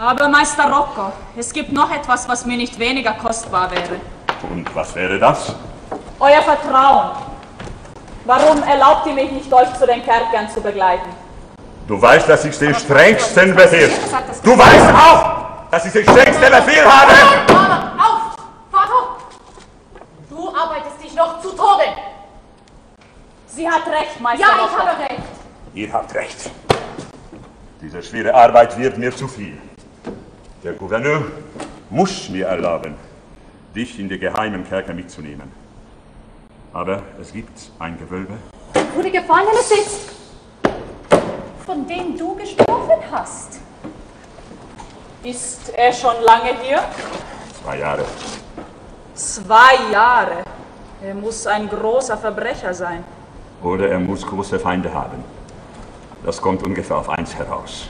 Aber Meister Rocco, es gibt noch etwas, was mir nicht weniger kostbar wäre. Und was wäre das? Euer Vertrauen. Warum erlaubt ihr mich nicht, euch zu den Kerkern zu begleiten? Du weißt, dass ich den strengsten Befehl. Du weißt auch, dass ich den strengsten Befehl habe. Nein, auf! Fahrt hoch! Du arbeitest dich noch zu Tode. Sie hat recht, Meister. Ja, ich habe recht. Ihr habt recht. Diese schwere Arbeit wird mir zu viel. Der Gouverneur muss mir erlauben, dich in die geheimen Kerker mitzunehmen. Aber es gibt ein Gewölbe, wo die Gefangene sitzt, von dem du gesprochen hast. Ist er schon lange hier? 2 Jahre. 2 Jahre? Er muss ein großer Verbrecher sein. Oder er muss große Feinde haben. Das kommt ungefähr auf 1 heraus.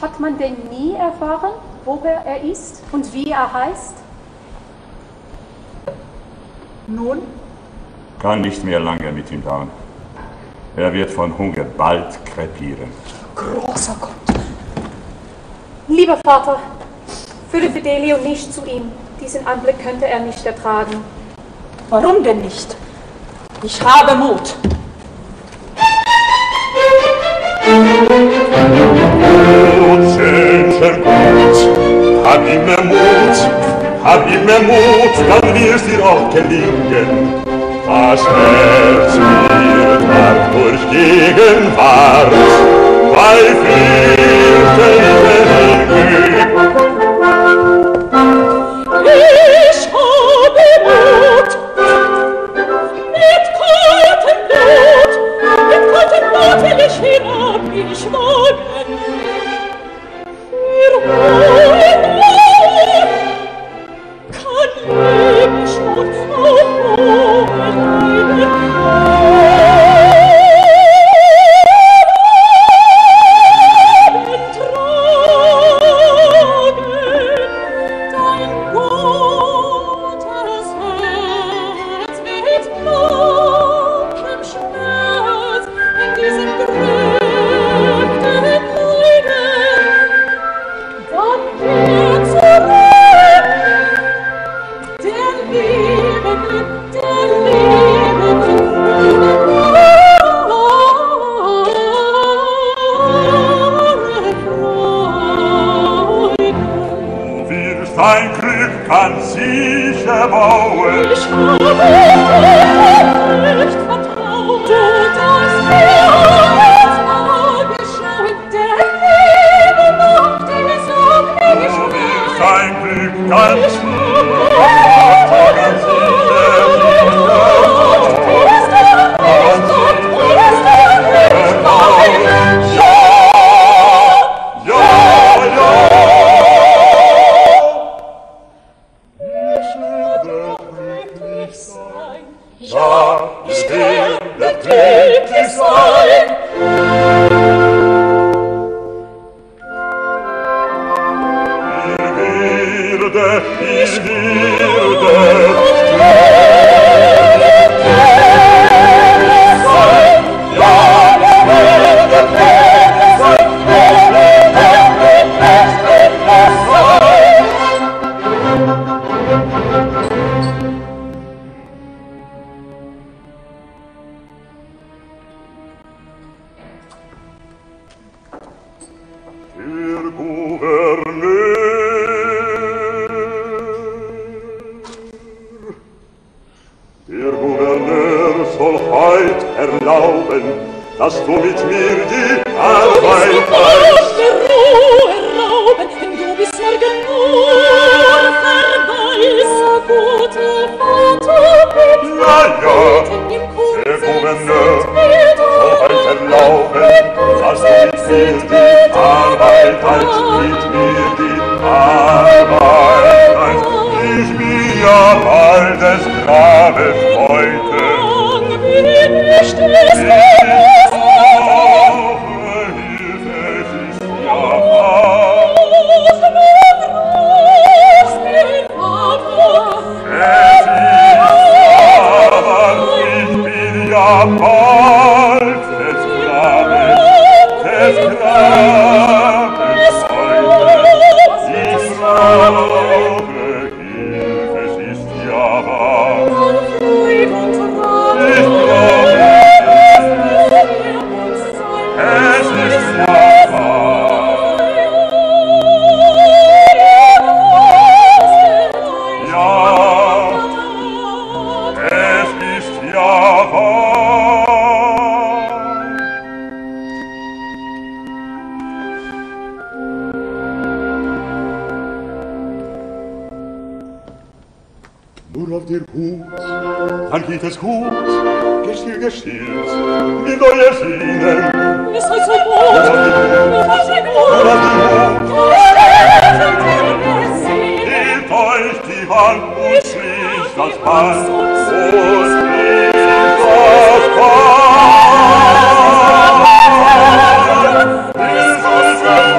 Hat man denn nie erfahren, woher er ist und wie er heißt? Nun? Kann nicht mehr lange mit ihm dauern. Er wird von Hunger bald krepieren. Großer Gott! Lieber Vater, führe Fidelio nicht zu ihm. Diesen Anblick könnte er nicht ertragen. Warum denn nicht? Ich habe Mut. Hab immer Mut, dann wir's dir auch gelingen. Was Schmerz wird, mag durch Gegenwart, bei Frieden verliegen. Ich habe Mut, mit kaltem Blut will ich hinab, ich wagen. Des Grabes heute. loopt hier goed, dan geht es gut. Gestild, wie neue Schienen. Es ist so gut, es ist so gut. Hebt euch die Hand und schließt das Band. Und schließt das Band. Jesus wird sein.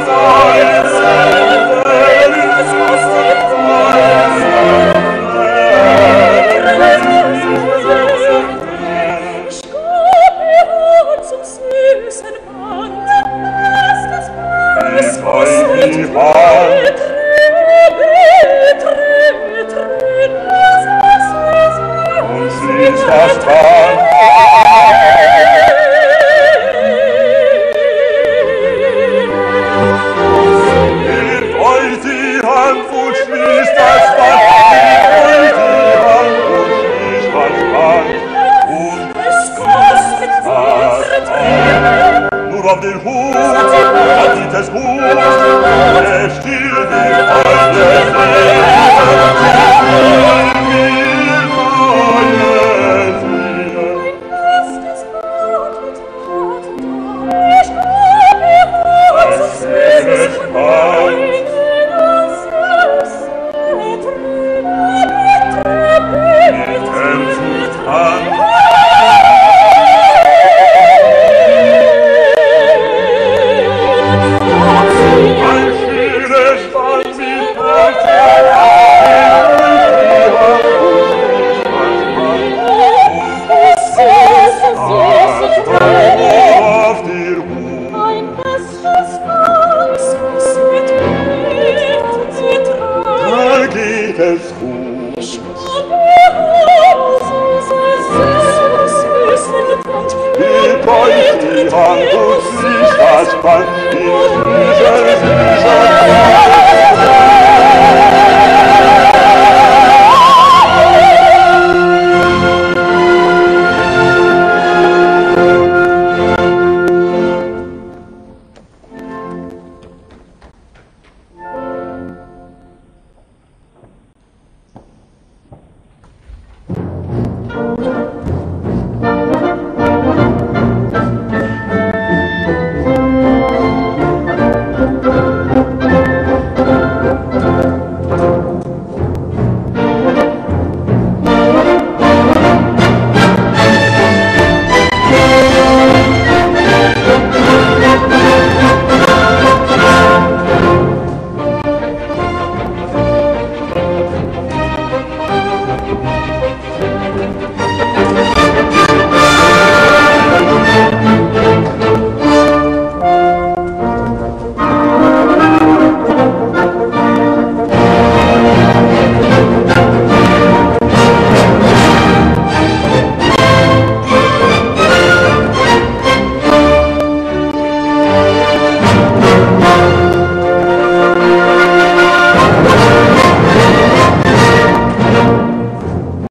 Hand und schließt das Band, in Frieden,